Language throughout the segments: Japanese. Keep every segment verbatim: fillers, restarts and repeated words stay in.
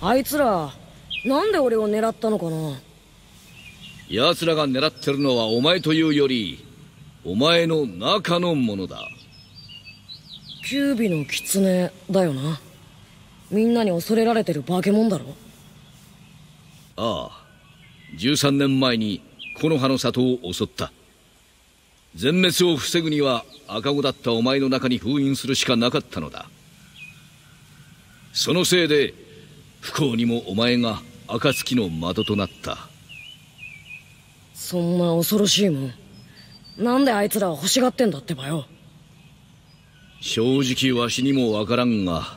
あいつらなんで俺を狙ったのかな。奴らが狙ってるのはお前というよりお前の中のものだ。キュービの狐だよな。みんなに恐れられてる化け物だろ。ああ、じゅうさんねんまえに木の葉の里を襲った。全滅を防ぐには赤子だったお前の中に封印するしかなかったのだ。そのせいで不幸にもお前が暁の的となった。そんな恐ろしいもんなんであいつらは欲しがってんだってばよ。正直わしにもわからんが、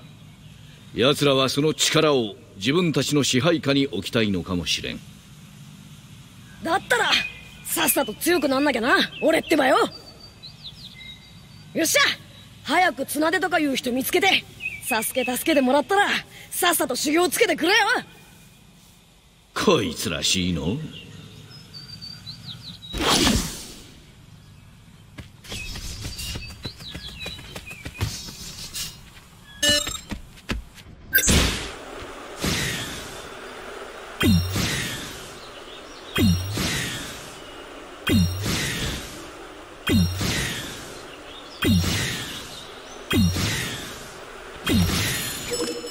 奴らはその力を自分たちの支配下に置きたいのかもしれん。だったらさっさと強くなんなきゃな、俺ってばよ。よっしゃ、早く綱手とかいう人見つけてサスケ助けてもらったらさっさと修行つけてくれよ。こいつらしいの。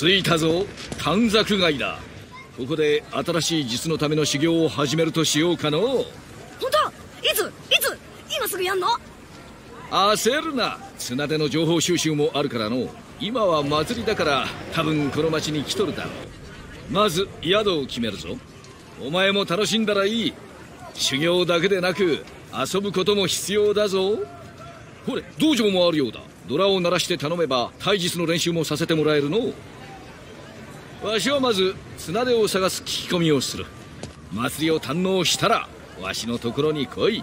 着いたぞ、短冊街だ。ここで新しい術のための修行を始めるとしようかの。本当？いついつ今すぐやんの？焦るな、綱手の情報収集もあるからの。今は祭りだから多分この町に来とるだろう。まず宿を決めるぞ。お前も楽しんだらいい。修行だけでなく遊ぶことも必要だぞ。ほれ、道場もあるようだ。ドラを鳴らして頼めば体術の練習もさせてもらえるの。わしはまず綱手を探す聞き込みをする。祭りを堪能したらわしのところに来い。